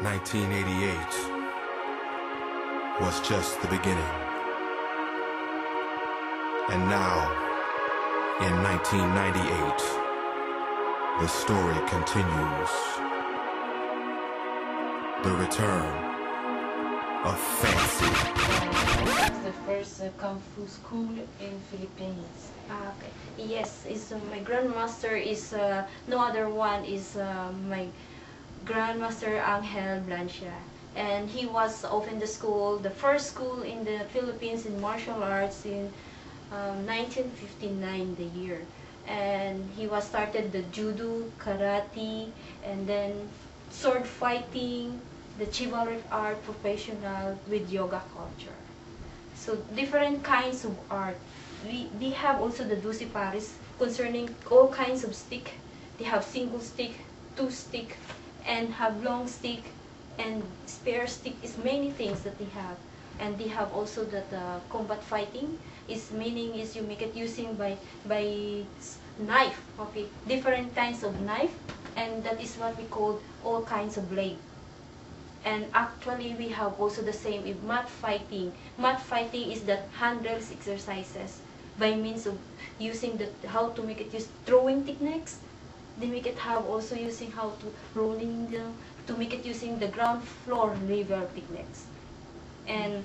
1988 was just the beginning. And now, in 1998, the story continues. The return of fancy. The first Kung Fu school in Philippines. Okay. Yes, it's, my grandmaster is, no other one is my Grandmaster Angel Blancia, and he was opened the school, the first school in the Philippines in martial arts in 1959, the year, and he was started the judo, karate, and then sword fighting, the chivalric art, professional with yoga culture. So different kinds of art. We have also the Doce Pares concerning all kinds of stick. They have single stick, two stick, and have long stick and spare stick is many things that they have. And they have also that combat fighting is meaning is you make it using by knife, okay, different kinds of knife, and that is what we call all kinds of blade. And actually we have also the same in mat fighting. Mat fighting is that handles exercises by means of using the how to make it use throwing techniques. They make it have also using how to rolling down, to make it using the ground floor level techniques. And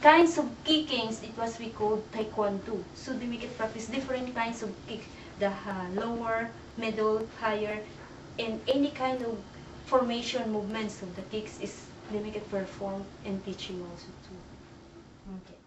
kinds of kickings, it was we called Taekwondo. So they make it practice different kinds of kick, the lower, middle, higher, and any kind of formation movements of the kicks is they make it perform and teaching also too. Okay.